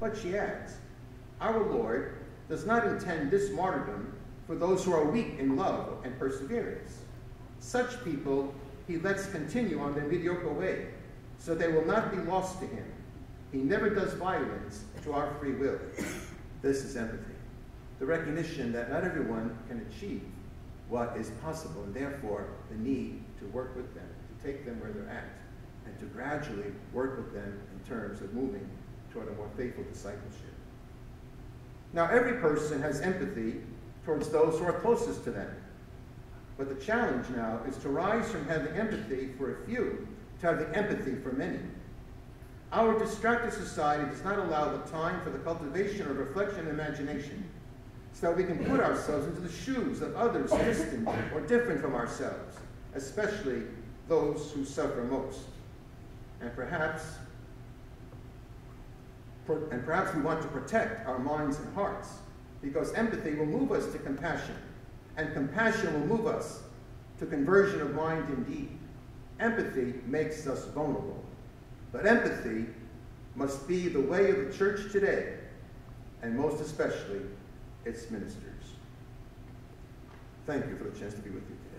But she adds, our Lord does not intend this martyrdom for those who are weak in love and perseverance. Such people he lets continue on their mediocre way, so they will not be lost to him. He never does violence to our free will. This is empathy, the recognition that not everyone can achieve what is possible, and therefore the need to work with them, to take them where they're at, and to gradually work with them in terms of moving toward a more faithful discipleship. Now, every person has empathy towards those who are closest to them. But the challenge now is to rise from having empathy for a few to having empathy for many. Our distracted society does not allow the time for the cultivation of reflection and imagination, so that we can put ourselves into the shoes of others distant or different from ourselves, especially those who suffer most. And perhaps we want to protect our minds and hearts, because empathy will move us to compassion, and compassion will move us to conversion of mind and deed. Empathy makes us vulnerable. But empathy must be the way of the church today, and most especially its ministers. Thank you for the chance to be with you today.